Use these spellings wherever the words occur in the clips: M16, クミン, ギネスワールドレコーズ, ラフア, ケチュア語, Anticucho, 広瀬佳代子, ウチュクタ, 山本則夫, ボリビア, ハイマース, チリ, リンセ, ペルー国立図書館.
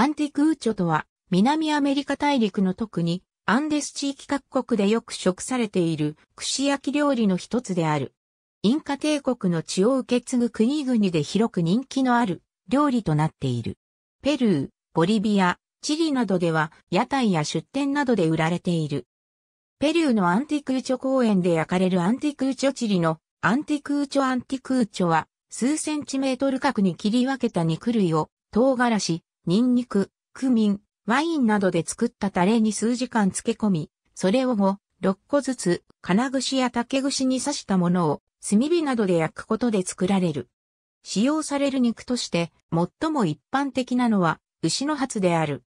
アンティグーチョとは、南アメリカ大陸の特に、アンデス地域各国でよく食されている串焼き料理の一つである。インカ帝国の血を受け継ぐ国々で広く人気のある料理となっている。ペルー、ボリビア、チリなどでは屋台や出店などで売られている。ペルーのアンティグーチョ公園で焼かれるアンティグーチョチリのアンティグーチョは数センチメートル角に切り分けた肉類を唐辛子、ニンニク、クミン、ワインなどで作ったタレに数時間漬け込み、それを5、6個ずつ金串や竹串に刺したものを炭火などで焼くことで作られる。使用される肉として最も一般的なのは牛のハツである。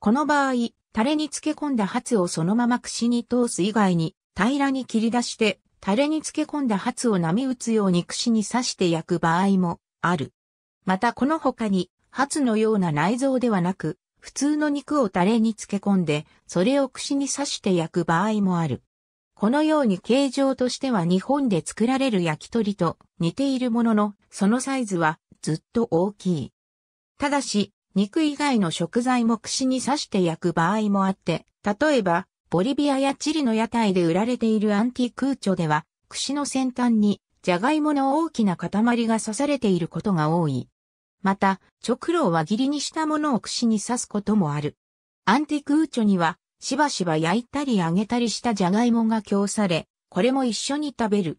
この場合、タレに漬け込んだハツをそのまま串に通す以外に平らに切り出してタレに漬け込んだハツを波打つように串に刺して焼く場合もある。またこの他にハツのような内臓ではなく、普通の肉をタレに漬け込んで、それを串に刺して焼く場合もある。このように形状としては日本で作られる焼き鳥と似ているものの、そのサイズはずっと大きい。ただし、肉以外の食材も串に刺して焼く場合もあって、例えば、ボリビアやチリの屋台で売られているアンティグーチョでは、串の先端にジャガイモの大きな塊が刺されていることが多い。また、直路を輪切りにしたものを串に刺すこともある。アンティグーチョには、しばしば焼いたり揚げたりしたジャガイモが供され、これも一緒に食べる。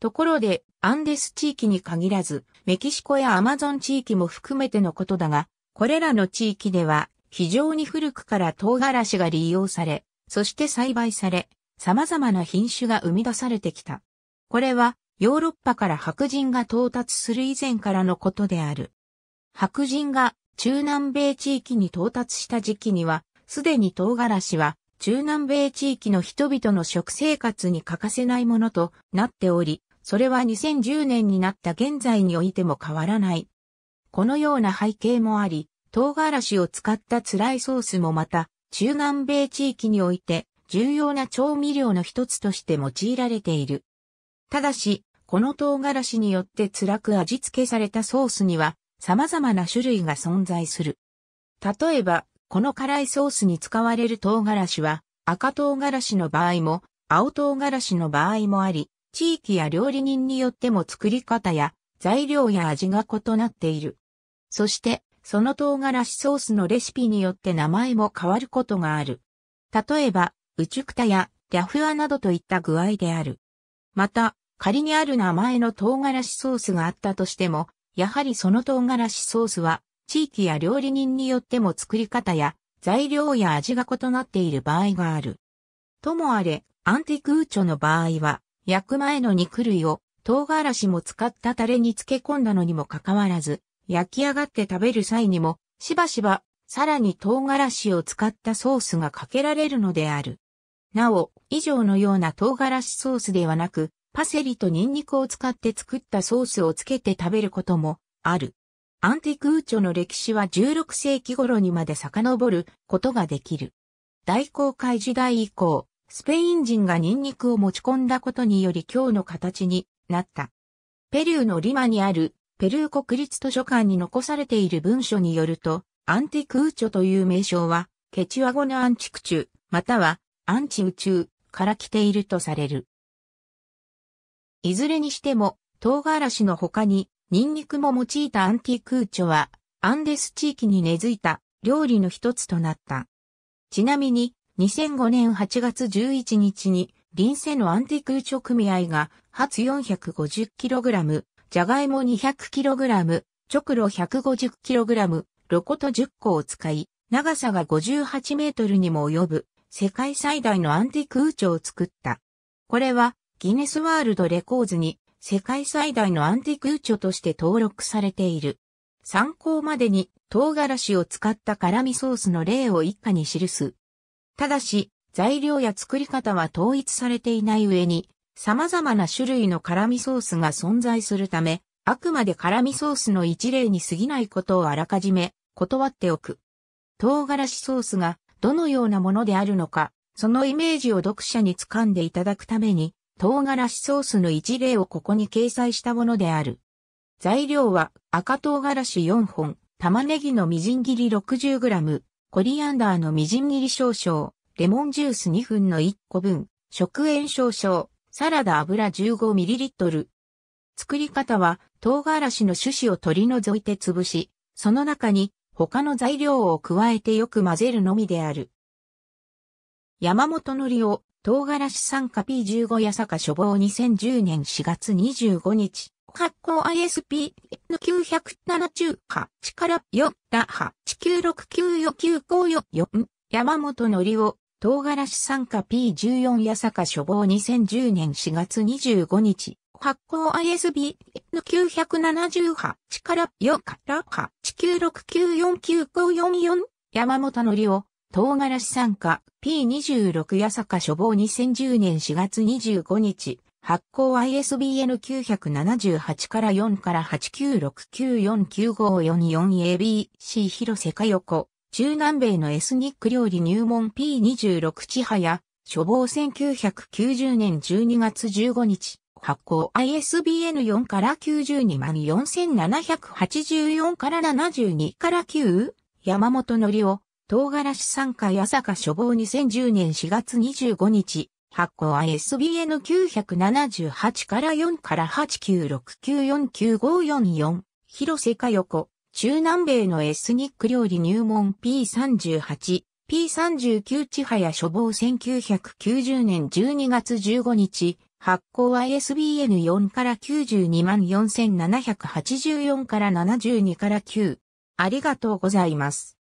ところで、アンデス地域に限らず、メキシコやアマゾン地域も含めてのことだが、これらの地域では、非常に古くから唐辛子が利用され、そして栽培され、様々な品種が生み出されてきた。これは、ヨーロッパから白人が到達する以前からのことである。白人が中南米地域に到達した時期には、すでに唐辛子は中南米地域の人々の食生活に欠かせないものとなっており、それは2010年になった現在においても変わらない。このような背景もあり、唐辛子を使った辛いソースもまた、中南米地域において重要な調味料の一つとして用いられている。ただし、この唐辛子によって辛く味付けされたソースには、様々な種類が存在する。例えば、この辛いソースに使われる唐辛子は、赤唐辛子の場合も、青唐辛子の場合もあり、地域や料理人によっても作り方や、材料や味が異なっている。そして、その唐辛子ソースのレシピによって名前も変わることがある。例えば、ウチュクタやラフアなどといった具合である。また、仮にある名前の唐辛子ソースがあったとしても、やはりその唐辛子ソースは地域や料理人によっても作り方や材料や味が異なっている場合がある。ともあれ、アンティグーチョの場合は焼く前の肉類を唐辛子も使ったタレに漬け込んだのにもかかわらず焼き上がって食べる際にもしばしばさらに唐辛子を使ったソースがかけられるのである。なお、以上のような唐辛子ソースではなくパセリとニンニクを使って作ったソースをつけて食べることもある。アンティグーチョの歴史は16世紀頃にまで遡ることができる。大航海時代以降、スペイン人がニンニクを持ち込んだことにより今日の形になった。ペルーのリマにあるペルー国立図書館に残されている文書によると、アンティグーチョという名称は、ケチュア語のアンチクチュ、またはアンチ宇宙から来ているとされる。いずれにしても、唐辛子の他に、ニンニクも用いたアンティグーチョは、アンデス地域に根付いた料理の一つとなった。ちなみに、2005年8月11日に、リンセのアンティグーチョ組合が、ハツ 450kg、ジャガイモ 200kg、直路 150kg、ロコト10個を使い、長さが58メートルにも及ぶ、世界最大のアンティグーチョを作った。これは、ギネスワールドレコーズに世界最大のアンティグーチョとして登録されている。参考までに唐辛子を使った辛味ソースの例を以下に記す。ただし、材料や作り方は統一されていない上に、様々な種類の辛味ソースが存在するため、あくまで辛味ソースの一例に過ぎないことをあらかじめ断っておく。唐辛子ソースがどのようなものであるのか、そのイメージを読者に掴んでいただくために、唐辛子ソースの一例をここに掲載したものである。材料は赤唐辛子4本、玉ねぎのみじん切り 60g、コリアンダーのみじん切り少々、レモンジュース2分の1個分、食塩少々、サラダ油 15ml。作り方は、唐辛子の種子を取り除いて潰し、その中に他の材料を加えてよく混ぜるのみである。山本則夫、唐辛子酸化 P15 八坂処方2010年4月25日。発行 ISBN970 ハチから4ラハ896949544山本則夫、唐辛子酸化 P14 八坂処方2010年4月25日。発行 ISBN970 ハチから4ラハ896949544山本則夫、唐辛子酸化 P26 八坂処方2010年4月25日。発行 ISBN978 から4から896949544ABC 広瀬佳代子、中南米のエスニック料理入門 P26 千早、処方1990年12月15日、発行 ISBN4 から924,784から72から9、山本則夫、唐辛子酸化八坂処方2010年4月25日、発行 ISBN978 から4から896949544広瀬佳代子、中南米のエスニック料理入門 P38、P39 千早処方1990年12月15日、発行 ISBN4 から924,784から72から9。ありがとうございます。